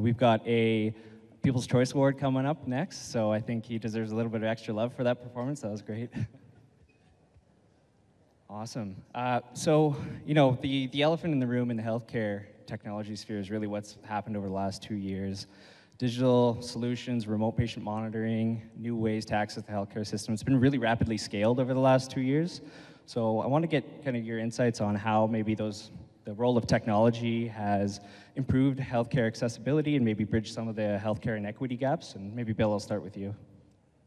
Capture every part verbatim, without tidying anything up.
We've got a People's Choice Award coming up next, so I think he deserves a little bit of extra love for that performance. That was great. Awesome. Uh, so, you know, the, the elephant in the room in the healthcare technology sphere is really what's happened over the last two years. Digital solutions, remote patient monitoring, new ways to access the healthcare system. It's been really rapidly scaled over the last two years. So I want to get kind of your insights on how maybe those, the role of technology has improved healthcare accessibility and maybe bridged some of the healthcare inequity gaps. And maybe Bill, I'll start with you.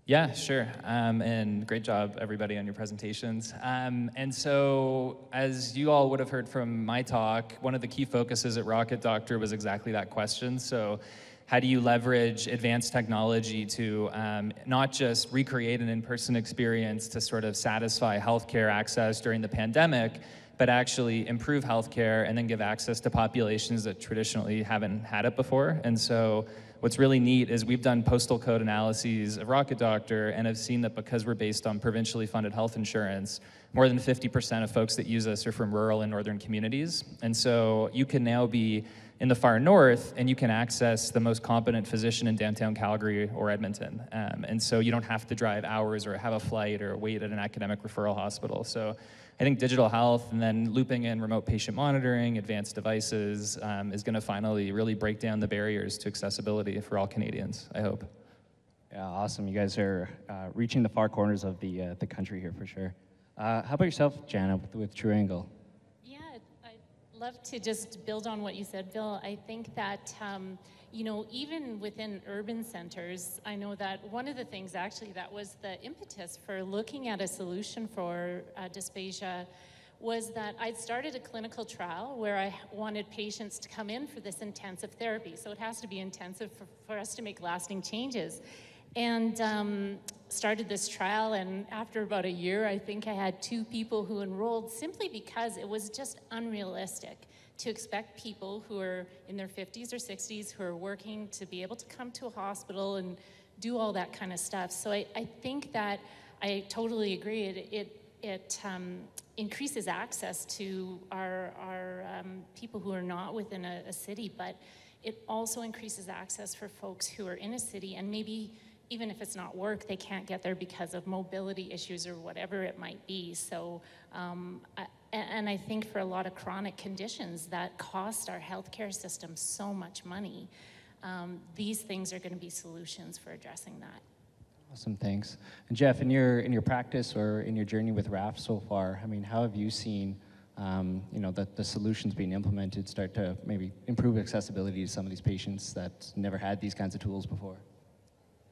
Yeah, sure, um, and great job, everybody, on your presentations. Um, and so, as you all would have heard from my talk, one of the key focuses at Rocket Doctor was exactly that question. So, how do you leverage advanced technology to um, not just recreate an in-person experience to sort of satisfy healthcare access during the pandemic, but actually improve healthcare and then give access to populations that traditionally haven't had it before? And so, what's really neat is we've done postal code analyses of Rocket Doctor and have seen that because we're based on provincially funded health insurance, more than fifty percent of folks that use us are from rural and northern communities. And so you can now be in the far north and you can access the most competent physician in downtown Calgary or Edmonton. Um, and so you don't have to drive hours or have a flight or wait at an academic referral hospital. So I think digital health and then looping in remote patient monitoring, advanced devices, um, is going to finally really break down the barriers to accessibility for all Canadians, I hope. Yeah, awesome. You guys are uh, reaching the far corners of the, uh, the country here for sure. Uh, how about yourself, Jana, with, with True Angle? Yeah, I'd love to just build on what you said, Bill. I think that, um, you know, even within urban centers, I know that one of the things actually that was the impetus for looking at a solution for uh, dysplasia was that I'd started a clinical trial where I wanted patients to come in for this intensive therapy. So it has to be intensive for, for us to make lasting changes. And um, started this trial, and after about a year, I think I had two people who enrolled simply because it was just unrealistic to expect people who are in their fifties or sixties who are working to be able to come to a hospital and do all that kind of stuff. So I, I think that I totally agree. It, it, it um, increases access to our, our um, people who are not within a, a city, but it also increases access for folks who are in a city and maybe even if it's not work, they can't get there because of mobility issues or whatever it might be. So, um, I, and I think for a lot of chronic conditions that cost our healthcare system so much money, um, these things are going to be solutions for addressing that. Awesome, thanks. And Jeff, in your in your practice or in your journey with Raft so far, I mean, how have you seen, um, you know, that the solutions being implemented start to maybe improve accessibility to some of these patients that never had these kinds of tools before?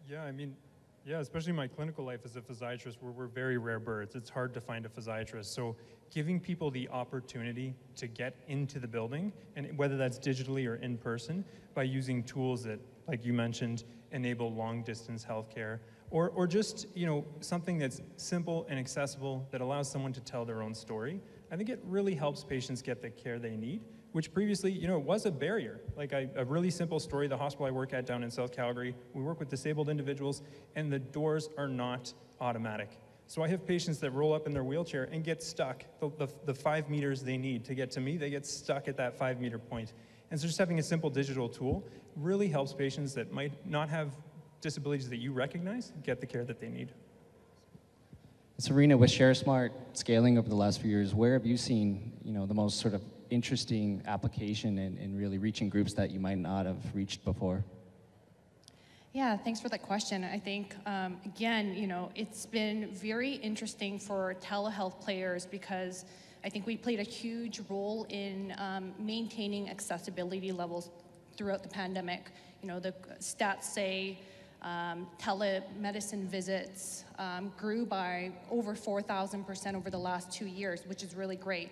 Yeah, I mean, yeah, especially my clinical life as a physiatrist, where we're very rare birds. It's hard to find a physiatrist. So giving people the opportunity to get into the building, and whether that's digitally or in person, by using tools that, like you mentioned, enable long-distance healthcare, or, or just, you know, something that's simple and accessible that allows someone to tell their own story, I think it really helps patients get the care they need, which previously, you know, it was a barrier. Like I, a really simple story, the hospital I work at down in South Calgary, we work with disabled individuals, and the doors are not automatic. So I have patients that roll up in their wheelchair and get stuck. The, the, the five meters they need to get to me, they get stuck at that five meter point. And so just having a simple digital tool really helps patients that might not have disabilities that you recognize get the care that they need. Serena, with ShareSmart scaling over the last few years, where have you seen, you know, the most sort of interesting application and, and really reaching groups that you might not have reached before? Yeah, thanks for that question. I think, um, again, you know, it's been very interesting for telehealth players because I think we played a huge role in um, maintaining accessibility levels throughout the pandemic. You know, the stats say um, telemedicine visits um, grew by over four thousand percent over the last two years, which is really great.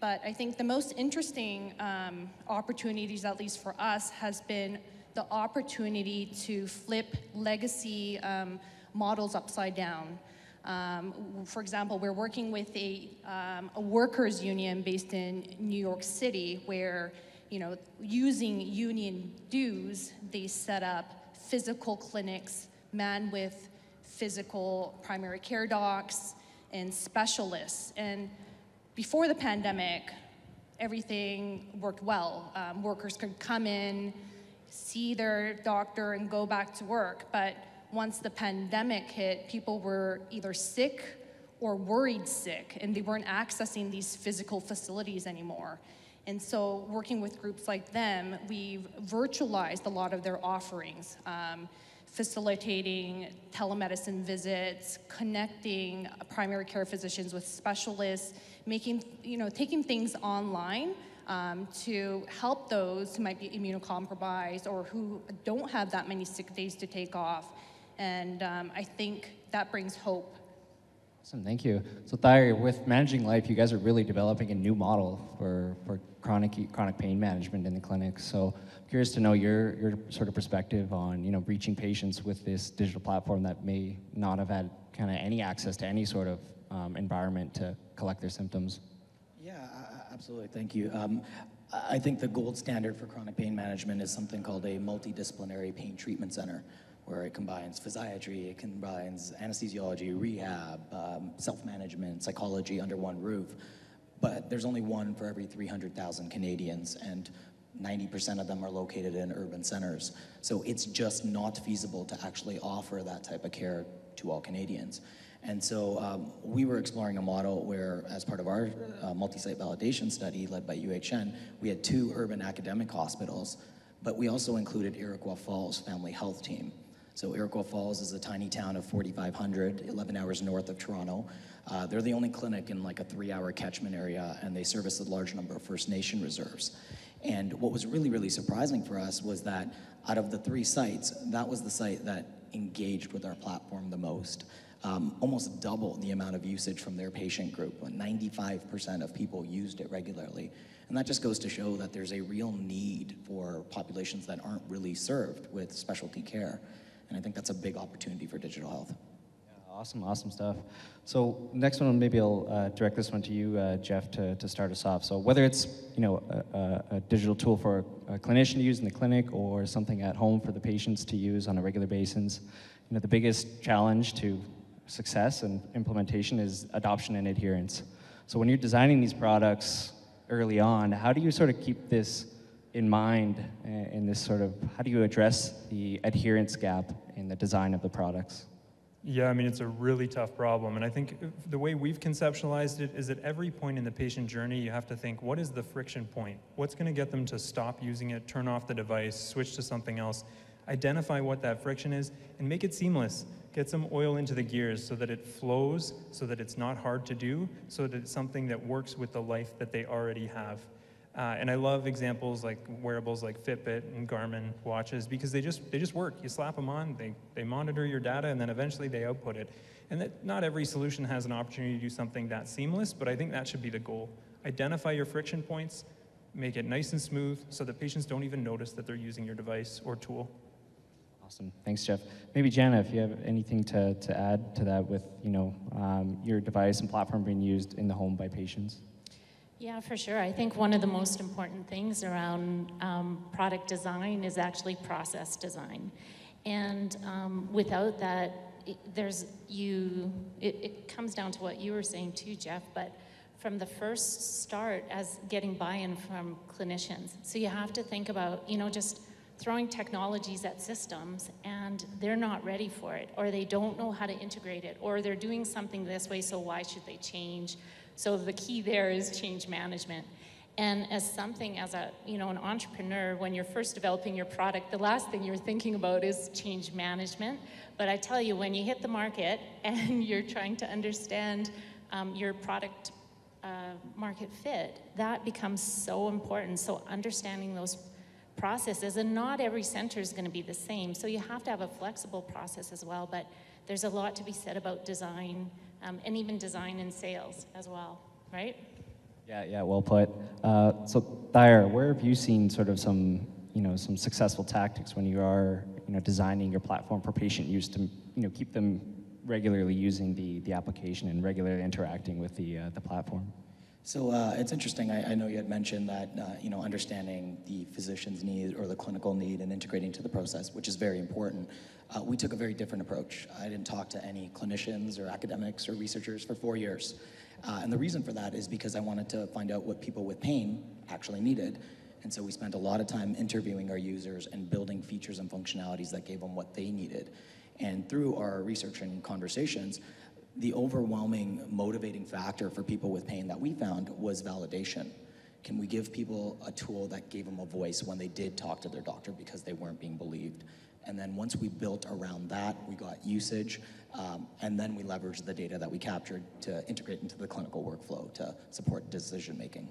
But I think the most interesting um, opportunities, at least for us, has been the opportunity to flip legacy um, models upside down. Um, for example, we're working with a, um, a workers' union based in New York City where, you know, using union dues, they set up physical clinics manned with physical primary care docs and specialists. And before the pandemic, everything worked well. Um, workers could come in, see their doctor and go back to work. But once the pandemic hit, people were either sick or worried sick, and they weren't accessing these physical facilities anymore. And so working with groups like them, we've virtualized a lot of their offerings, um, facilitating telemedicine visits, connecting primary care physicians with specialists, making, you know, taking things online um, to help those who might be immunocompromised or who don't have that many sick days to take off. And um, I think that brings hope. Awesome, thank you. So Thayer, with Managing Life, you guys are really developing a new model for, for chronic chronic pain management in the clinic. So I'm curious to know your, your sort of perspective on, you know, reaching patients with this digital platform that may not have had kind of any access to any sort of um, environment to collect their symptoms. Yeah, absolutely, thank you. Um, I think the gold standard for chronic pain management is something called a multidisciplinary pain treatment center, where it combines physiatry, it combines anesthesiology, rehab, um, self-management, psychology under one roof. But there's only one for every three hundred thousand Canadians, and ninety percent of them are located in urban centers. So it's just not feasible to actually offer that type of care to all Canadians. And so um, we were exploring a model where, as part of our uh, multi-site validation study led by U H N, we had two urban academic hospitals, but we also included Iroquois Falls Family Health Team. So Iroquois Falls is a tiny town of forty-five hundred, eleven hours north of Toronto. Uh, they're the only clinic in like a three hour catchment area, and they service a large number of First Nation reserves. And what was really, really surprising for us was that out of the three sites, that was the site that engaged with our platform the most. Um, almost double the amount of usage from their patient group. ninety-five percent of people used it regularly. And that just goes to show that there's a real need for populations that aren't really served with specialty care. And I think that's a big opportunity for digital health. Yeah, awesome, awesome stuff. So next one, maybe I'll uh, direct this one to you, uh, Jeff, to, to start us off. So whether it's, you know, a, a digital tool for a clinician to use in the clinic or something at home for the patients to use on a regular basis, you know, the biggest challenge to success and implementation is adoption and adherence. So when you're designing these products early on, how do you sort of keep this in mind in this sort of, how do you address the adherence gap in the design of the products? Yeah, I mean, it's a really tough problem. And I think the way we've conceptualized it is at every point in the patient journey, you have to think, what is the friction point? What's gonna get them to stop using it, turn off the device, switch to something else, identify what that friction is, and make it seamless. Get some oil into the gears so that it flows, so that it's not hard to do, so that it's something that works with the life that they already have. Uh, and I love examples like wearables like Fitbit and Garmin watches, because they just they just work. You slap them on, they, they monitor your data, and then eventually they output it. And that not every solution has an opportunity to do something that seamless, but I think that should be the goal. Identify your friction points, make it nice and smooth so that patients don't even notice that they're using your device or tool. Awesome, thanks, Jeff. Maybe Jana, if you have anything to, to add to that with, you know, um, your device and platform being used in the home by patients. Yeah, for sure. I think one of the most important things around um, product design is actually process design. And um, without that, it, there's you, it, it comes down to what you were saying too, Jeff, but from the first start as getting buy-in from clinicians. So you have to think about, you know, just throwing technologies at systems and they're not ready for it, or they don't know how to integrate it, or they're doing something this way, so why should they change? So the key there is change management. And as something, as a, you know, an entrepreneur, when you're first developing your product, the last thing you're thinking about is change management. But I tell you, when you hit the market and you're trying to understand um, your product uh, market fit, that becomes so important. So understanding those processes, and not every center is going to be the same. So you have to have a flexible process as well, but there's a lot to be said about design, Um, and even design and sales as well, right? Yeah, yeah, well put. Uh, so Thayer, where have you seen sort of some, you know, some successful tactics when you are, you know, designing your platform for patient use to, you know, keep them regularly using the, the application and regularly interacting with the, uh, the platform? So uh, it's interesting, I, I know you had mentioned that, uh, you know, understanding the physician's need or the clinical need and integrating to the process, which is very important. Uh, we took a very different approach. I didn't talk to any clinicians or academics or researchers for four years. Uh, and the reason for that is because I wanted to find out what people with pain actually needed. And so we spent a lot of time interviewing our users and building features and functionalities that gave them what they needed. And through our research and conversations, the overwhelming motivating factor for people with pain that we found was validation. Can we give people a tool that gave them a voice when they did talk to their doctor because they weren't being believed? And then once we built around that, we got usage, um, and then we leveraged the data that we captured to integrate into the clinical workflow to support decision making.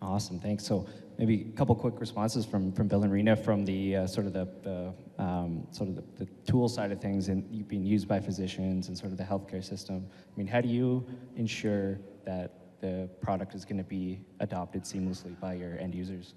Awesome, thanks. So maybe a couple quick responses from from Bill and Rena from the uh, sort of the, the um, sort of the, the tool side of things and being used by physicians and sort of the healthcare system. I mean, how do you ensure that the product is going to be adopted seamlessly by your end users?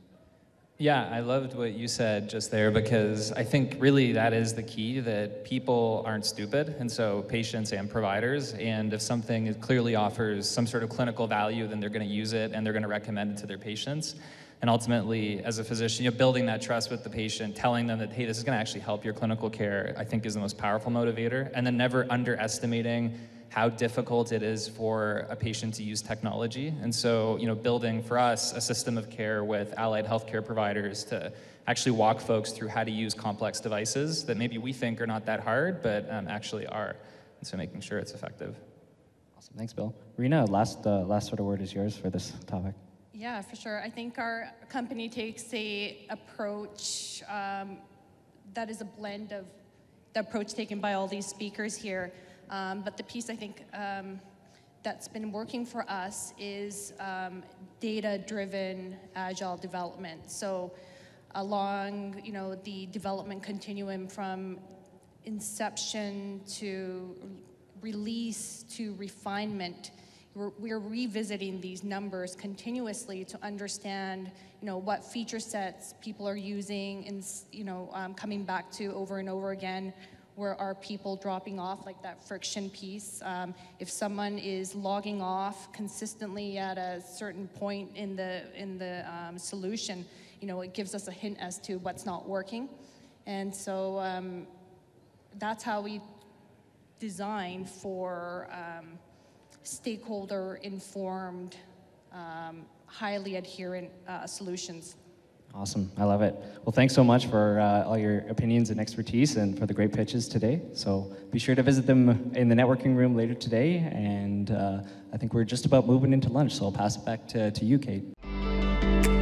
Yeah, I loved what you said just there, because I think really that is the key, that people aren't stupid, and so patients and providers, and if something clearly offers some sort of clinical value, then they're going to use it and they're going to recommend it to their patients. And ultimately, as a physician, you know, building that trust with the patient, telling them that, hey, this is going to actually help your clinical care, I think is the most powerful motivator. And then never underestimating how difficult it is for a patient to use technology. And so, you know, building for us a system of care with allied healthcare providers to actually walk folks through how to use complex devices that maybe we think are not that hard, but um, actually are. And so making sure it's effective. Awesome, thanks, Bill. Rena, last, uh, last sort of word is yours for this topic. Yeah, for sure. I think our company takes a approach um, that is a blend of the approach taken by all these speakers here. Um, but the piece I think um, that's been working for us is um, data-driven agile development. So along, you know, the development continuum from inception to release to refinement, we're, we're revisiting these numbers continuously to understand, you know, what feature sets people are using and, you know, um, coming back to over and over again. Where are people dropping off, like that friction piece? Um, if someone is logging off consistently at a certain point in the in the um, solution, you know, it gives us a hint as to what's not working. And so um, that's how we design for um, stakeholder-informed, um, highly adherent uh, solutions. Awesome, I love it. Well, thanks so much for uh, all your opinions and expertise and for the great pitches today. So be sure to visit them in the networking room later today. And uh, I think we're just about moving into lunch, so I'll pass it back to, to you, Kate.